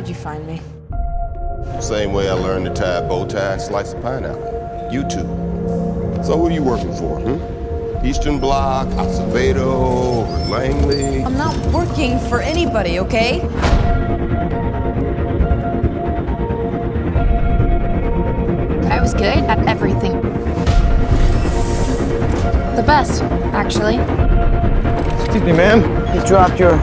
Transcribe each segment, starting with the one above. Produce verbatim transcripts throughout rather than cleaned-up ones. did you find me? Same way I learned to tie a bow tie and slice a pineapple. You too. So who are you working for, hmm? Eastern Bloc, Acevedo, or Langley? I'm not working for anybody, okay? I was good at everything. The best, actually. Excuse me, ma'am. You dropped your...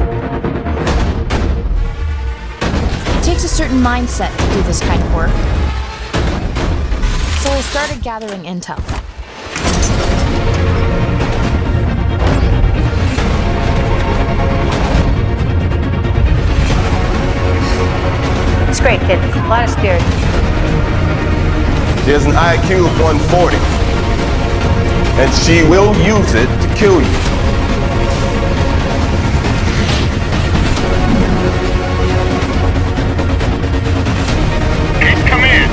It takes a certain mindset to do this kind of work. So I started gathering intel. It's great, kid. A lot of spirit. She has an I Q of one forty, and she will use it to kill you. Kate, come in!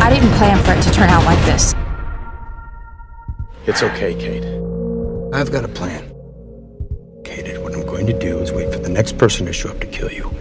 I didn't plan for it to turn out like this. It's okay, Kate. I've got a plan. Kate, what I'm going to do is wait for the next person to show up to kill you.